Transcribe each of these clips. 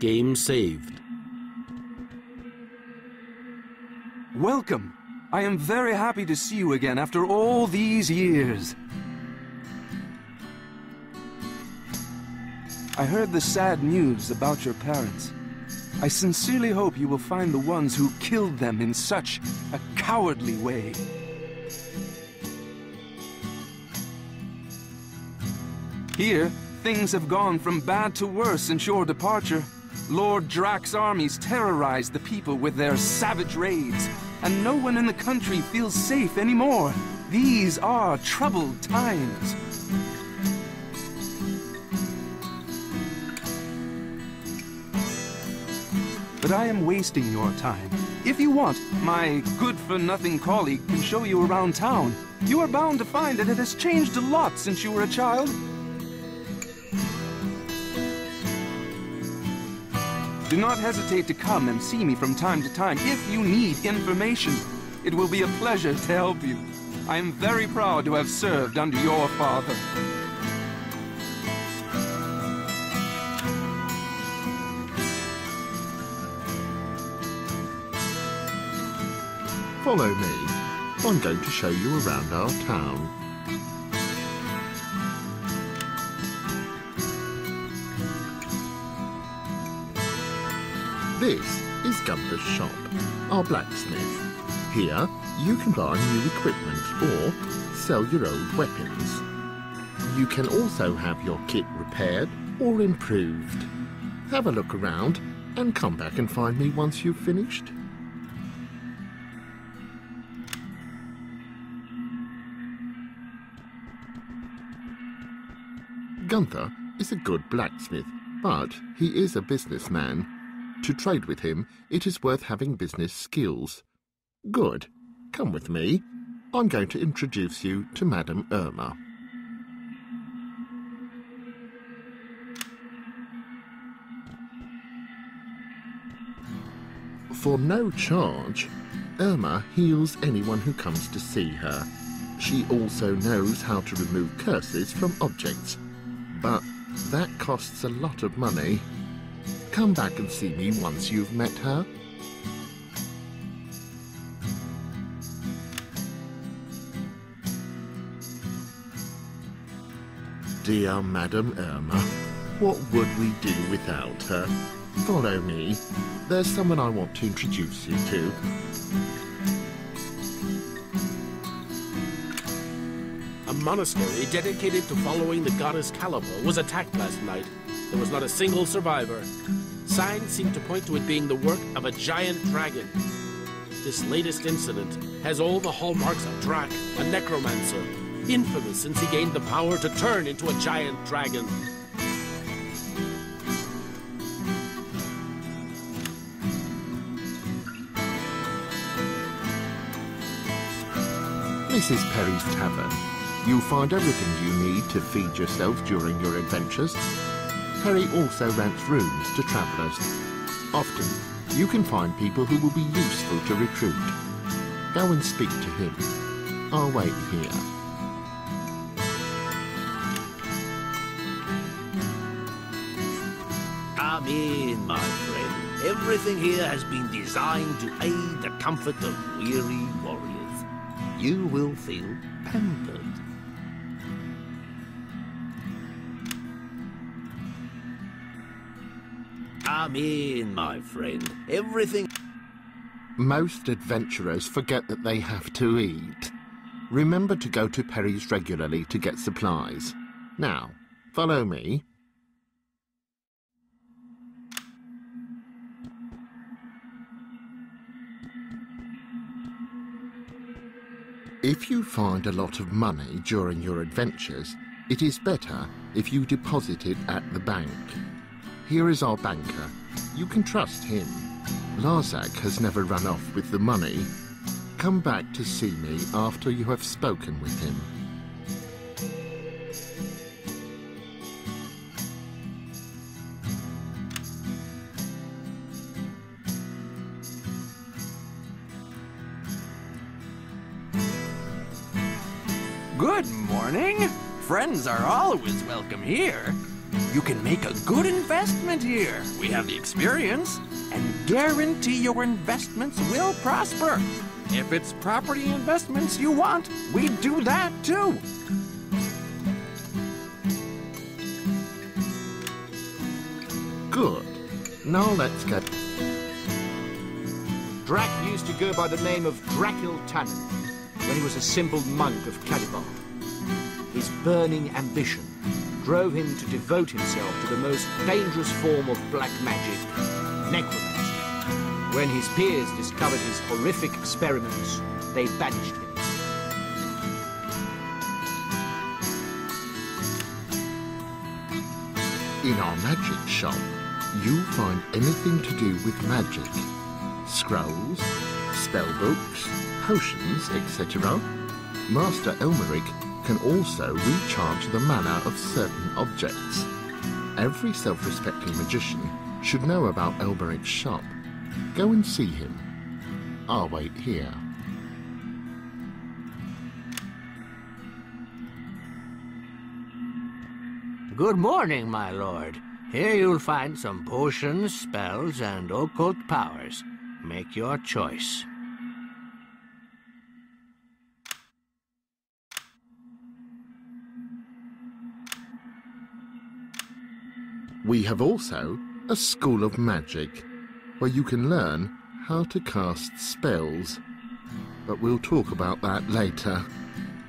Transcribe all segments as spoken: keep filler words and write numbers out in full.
Game saved. Welcome. I am very happy to see you again after all these years. I heard the sad news about your parents. I sincerely hope you will find the ones who killed them in such a cowardly way. Here, things have gone from bad to worse since your departure. Lord Draak's armies terrorize the people with their savage raids, and no one in the country feels safe anymore. These are troubled times. But I am wasting your time. If you want, my good-for-nothing colleague can show you around town. You are bound to find that it has changed a lot since you were a child. Do not hesitate to come and see me from time to time if you need information. It will be a pleasure to help you. I am very proud to have served under your father. Follow me. I'm going to show you around our town. This is Gunther's shop, our blacksmith. Here, you can buy new equipment or sell your old weapons. You can also have your kit repaired or improved. Have a look around and come back and find me once you've finished. Gunther is a good blacksmith, but he is a businessman. To trade with him, it is worth having business skills. Good. Come with me. I'm going to introduce you to Madame Irma. For no charge, Irma heals anyone who comes to see her. She also knows how to remove curses from objects, but that costs a lot of money. Come back and see me once you've met her. Dear Madame Irma, what would we do without her? Follow me. There's someone I want to introduce you to. A monastery dedicated to following the goddess Kalibur was attacked last night. There was not a single survivor. Signs seem to point to it being the work of a giant dragon. This latest incident has all the hallmarks of Draak, a necromancer, infamous since he gained the power to turn into a giant dragon. This is Perry's Tavern. You'll find everything you need to feed yourself during your adventures. Perry also rents rooms to travellers. Often, you can find people who will be useful to recruit. Go and speak to him. I'll wait here. Come in, my friend. Everything here has been designed to aid the comfort of weary warriors. You will feel pampered. Come in, my friend. Everything... Most adventurers forget that they have to eat. Remember to go to Perry's regularly to get supplies. Now, follow me. If you find a lot of money during your adventures, it is better if you deposit it at the bank. Here is our banker. You can trust him. Lazak has never run off with the money. come back to see me after you have spoken with him. Good morning! Friends are always welcome here. You can make a good investment here. We have the experience and guarantee your investments will prosper. If it's property investments you want, we do that too. Good. Now let's get... Draak used to go by the name of Dracul Tannen when he was a simple monk of Cadibor. His burning ambition drove him to devote himself to the most dangerous form of black magic, necromancy. When his peers discovered his horrific experiments, they banished him. In our magic shop, you'll find anything to do with magic. Scrolls, spellbooks, potions, et cetera. Master Elmerick can also recharge the mana of certain objects. Every self-respecting magician should know about Elmerick's shop. Go and see him. I'll wait here. Good morning, my lord. Here you'll find some potions, spells, and occult powers. Make your choice. We have also a school of magic, where you can learn how to cast spells. But we'll talk about that later.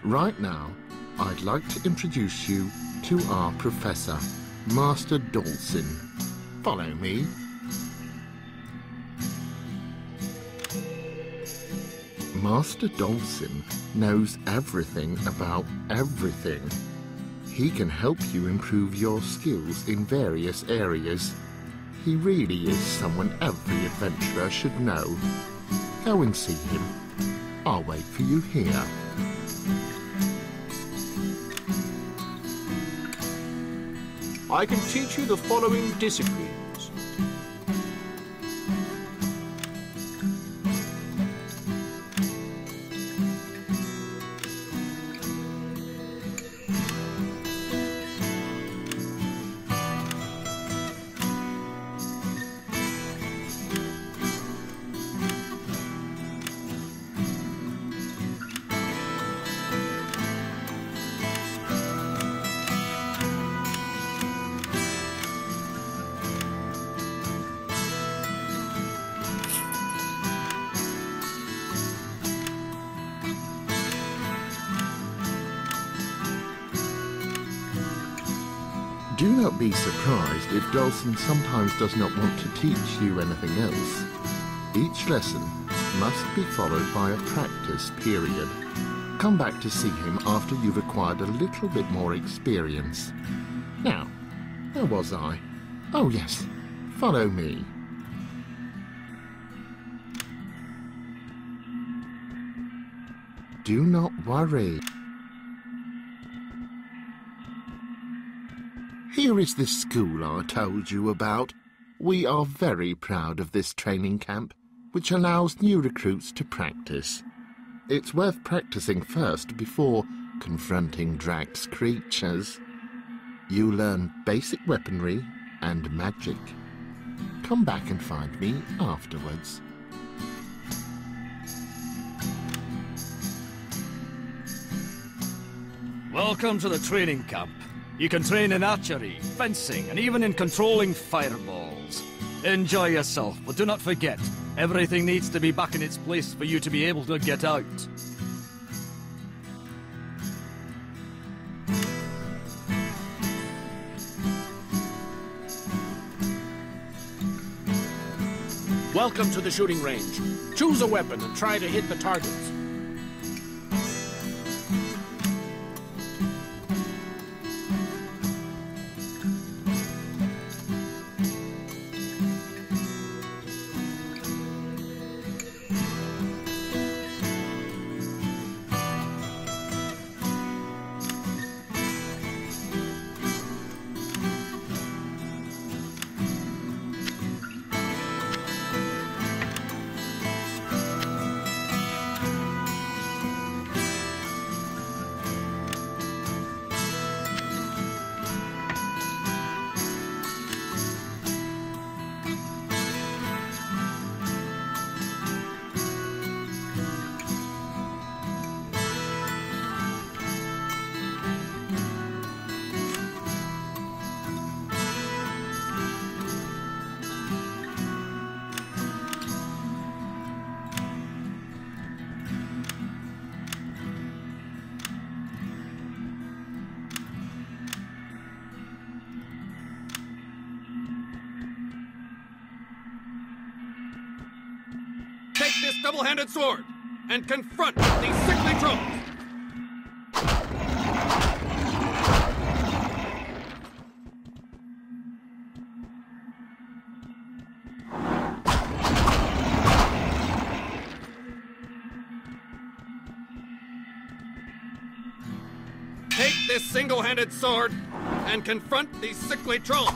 Right now, I'd like to introduce you to our professor, Master Dawson. Follow me. Master Dawson knows everything about everything. He can help you improve your skills in various areas. He really is someone every adventurer should know. Go and see him. I'll wait for you here. I can teach you the following disciplines: do not be surprised if Dawson sometimes does not want to teach you anything else. Each lesson must be followed by a practice period. Come back to see him after you've acquired a little bit more experience. Now, where was I? Oh yes, follow me. Do not worry. Here is the school I told you about. We are very proud of this training camp, which allows new recruits to practice. It's worth practicing first before confronting Draak's creatures. You learn basic weaponry and magic. Come back and find me afterwards. Welcome to the training camp. You can train in archery, fencing, and even in controlling fireballs. Enjoy yourself, but do not forget, everything needs to be back in its place for you to be able to get out. Welcome to the shooting range. Choose a weapon and try to hit the targets. this double-handed sword and confront these sickly trolls! Take this single-handed sword and confront these sickly trolls!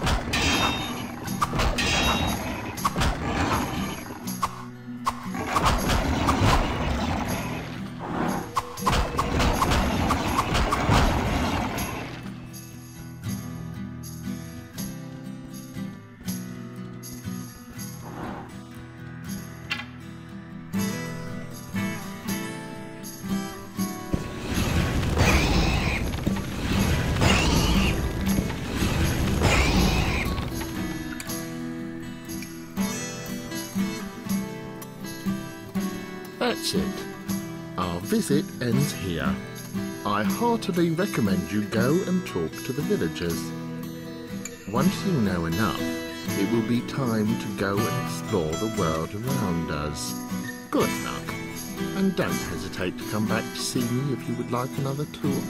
That's it. Our visit ends here. I heartily recommend you go and talk to the villagers. Once you know enough, it will be time to go and explore the world around us. Good luck, and don't hesitate to come back to see me if you would like another tour.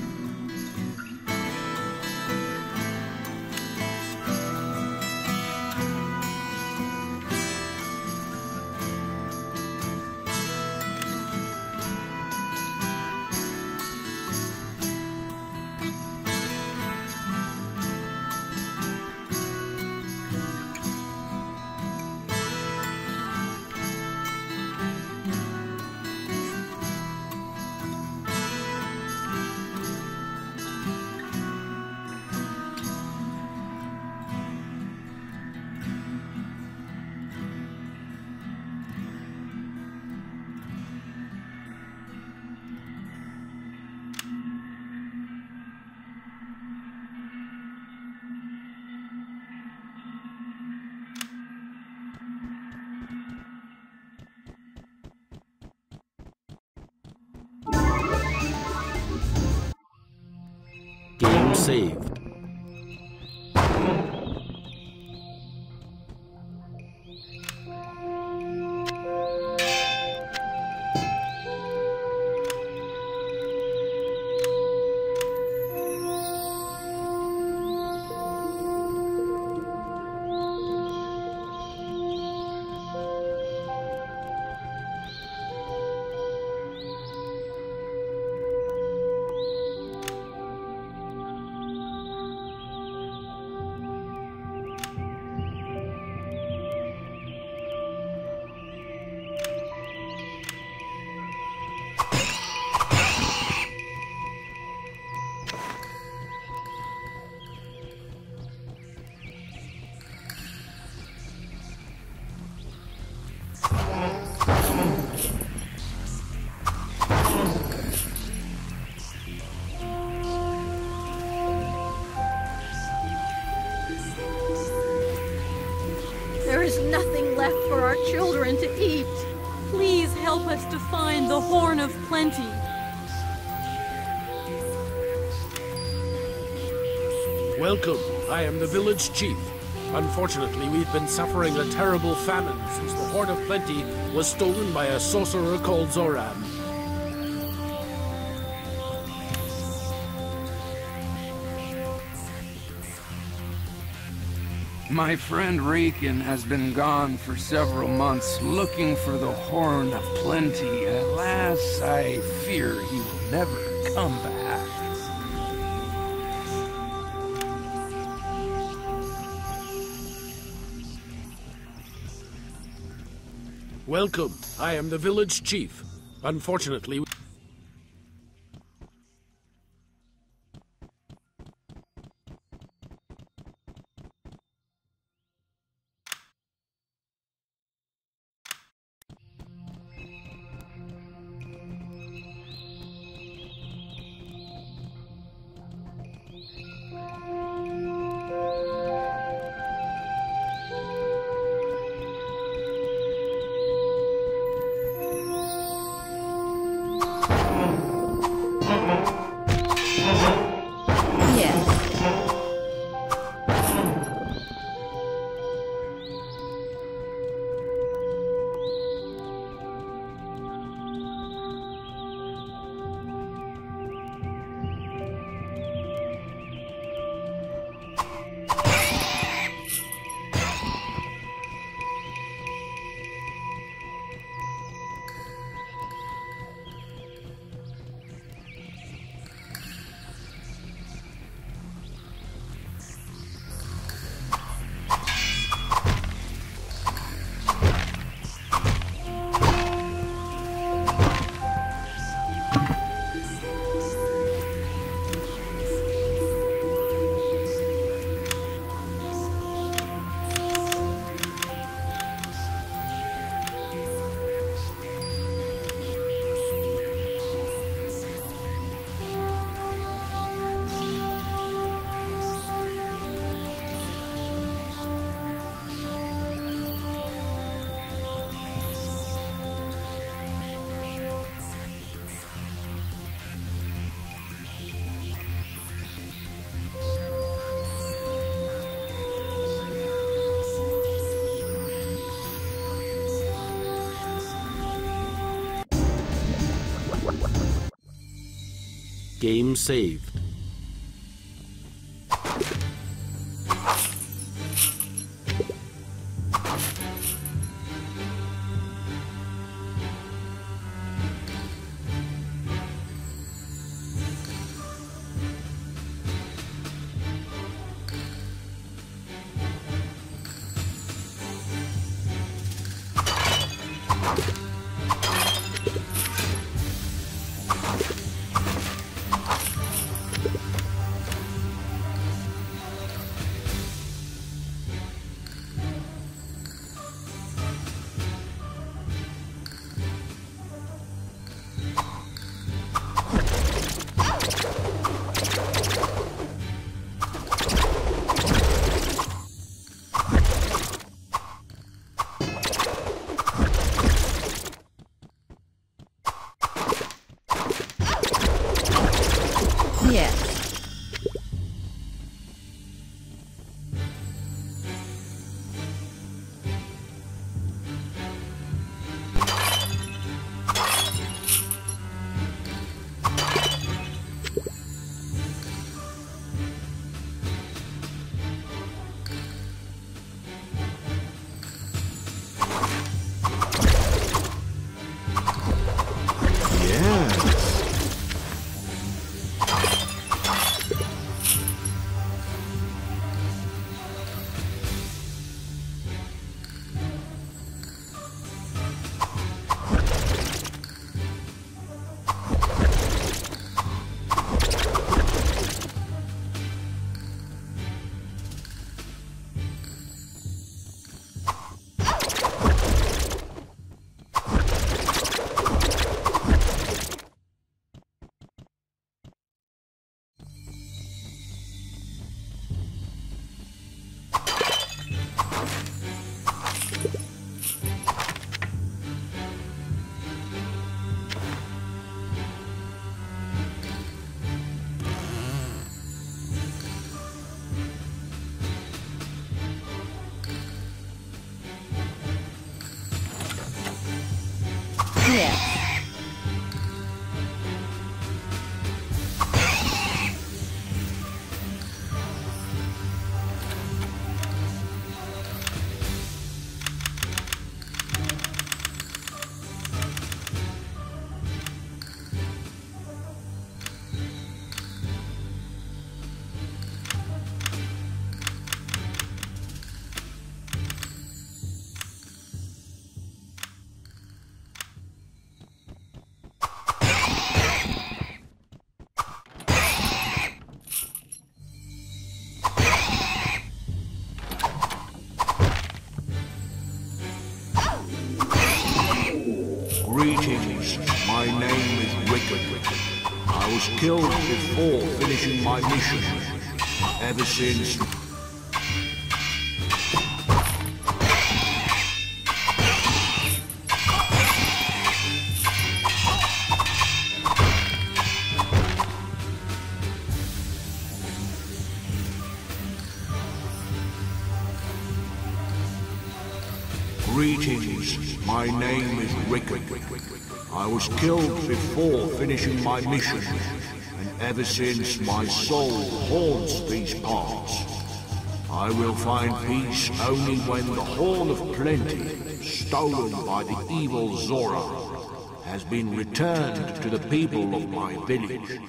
Game saved. Welcome. I am the village chief. Unfortunately, we've been suffering a terrible famine since the Horn of Plenty was stolen by a sorcerer called Zoran. My friend Rakin has been gone for several months looking for the Horn of Plenty. Alas, I fear he will never come back. Welcome. I am the village chief. Unfortunately... Game saved. Killed before finishing my mission. Ever since. Greetings. My name is Rickard. I was killed before finishing my mission. Ever since, my soul haunts these parts. I will find peace only when the Horn of Plenty, stolen by the evil Zora, has been returned to the people of my village.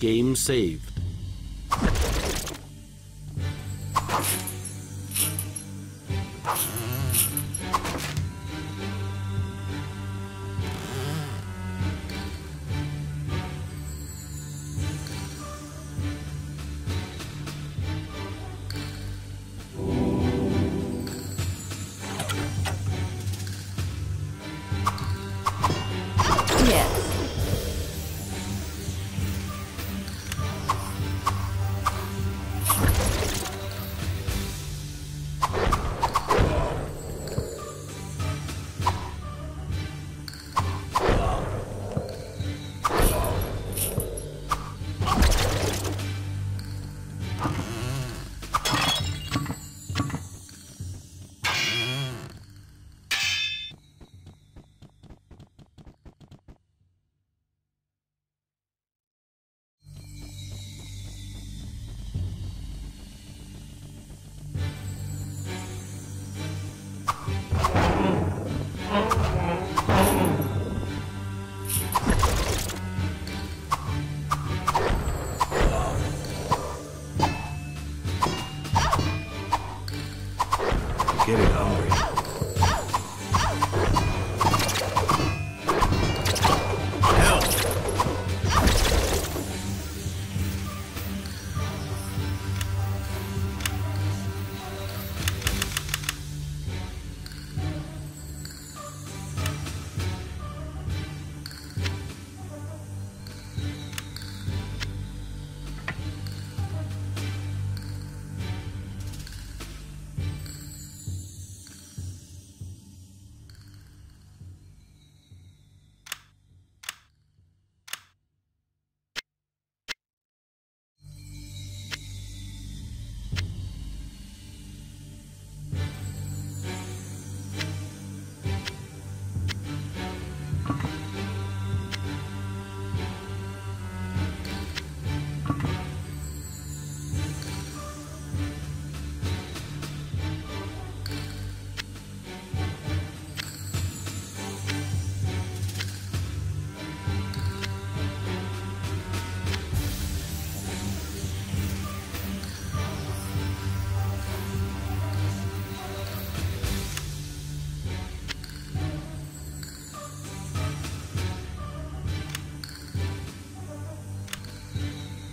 Game saved.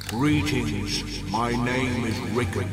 Greetings, my name is Rickard.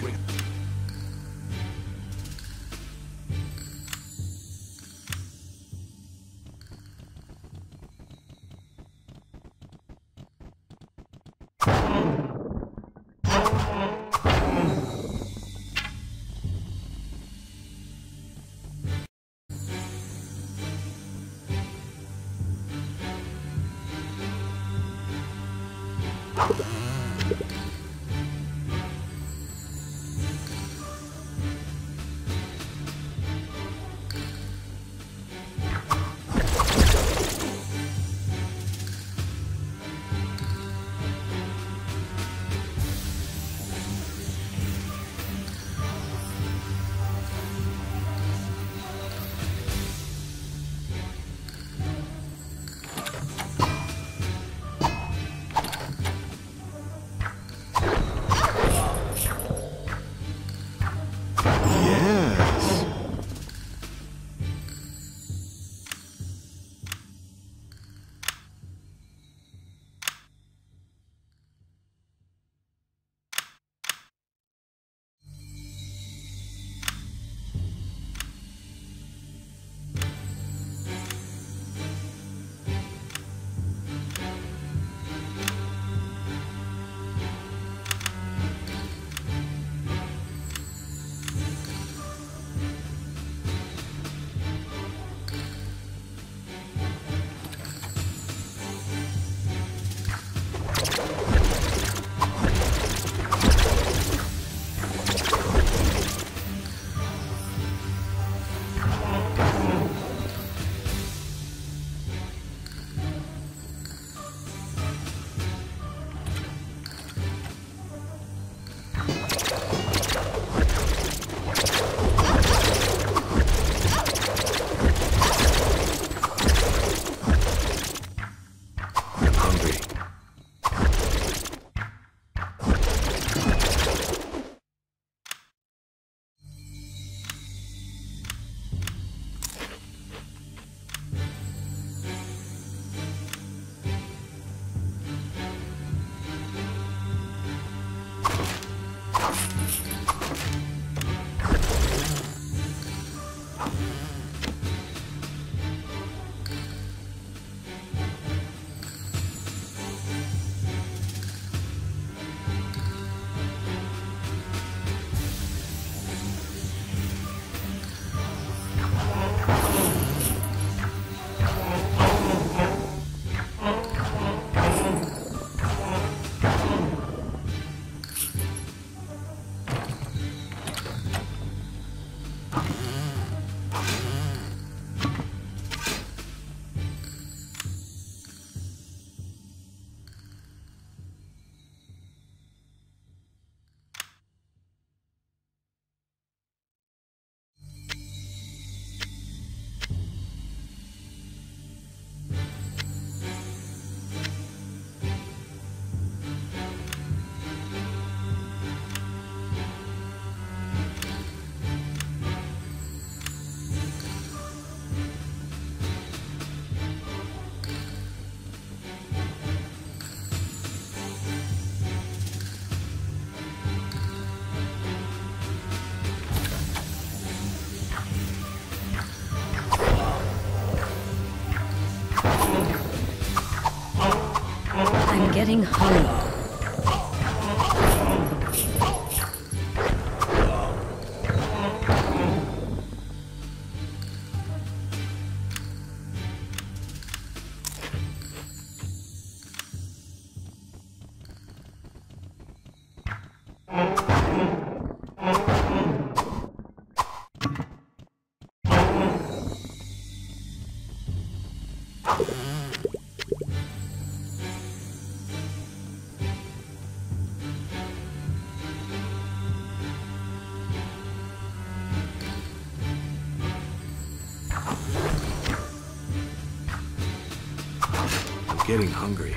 getting hollow. Getting hungry.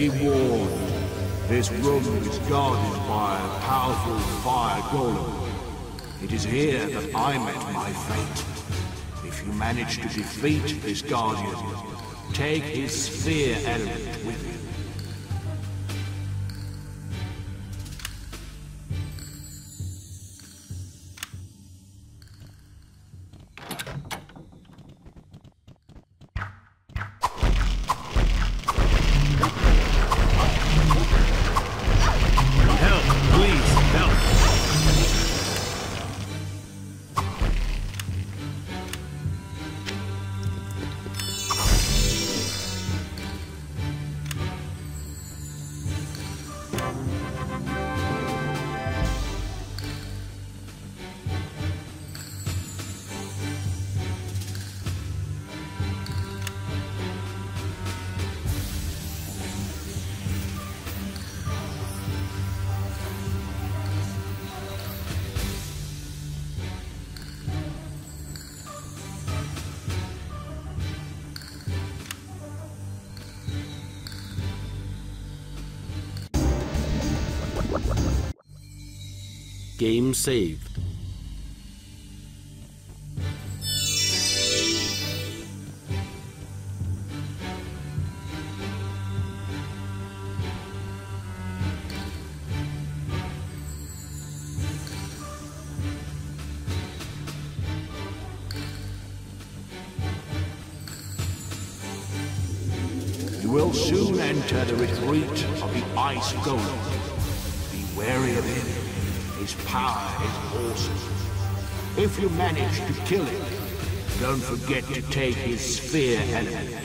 Be warned, this room is guarded by a powerful fire golem. It is here that I met my fate. If you manage to defeat this guardian, take his sphere element with you. Game saved. You will soon enter the retreat of the Ice Golem. Be wary of him. His power is awesome. If you manage to kill him, don't forget to take his sphere element.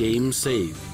Game saved.